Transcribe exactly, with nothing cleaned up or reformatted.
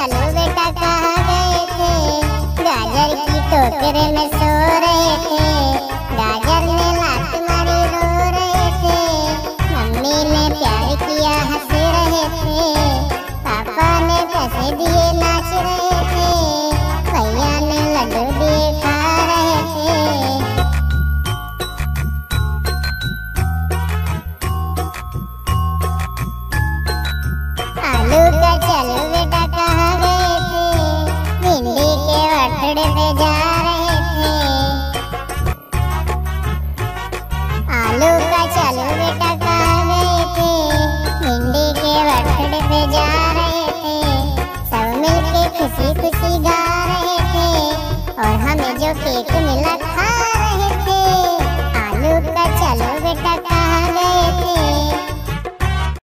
चलो बेटा कहाँ गए थे, गाजर की टोकरे में सो रहे थे। गाजर ने लात मारी रो रहे थे, मम्मी ने प्यार किया हंस रहे थे, पापा ने कसे दिए नाच रहे थे, भैया ने लड्डू दिए खा रहे थे। आलू का चलो बेटा कहाँ गए थे, भिंडी के वटड़े पे जा रहे थे। आलू का चलो बेटा कहाँ गए थे, भिंडी के वटड़े पे जा रहे थे। सब मिलके खुशी खुशी गा रहे थे, और हमें जो केक मिला खा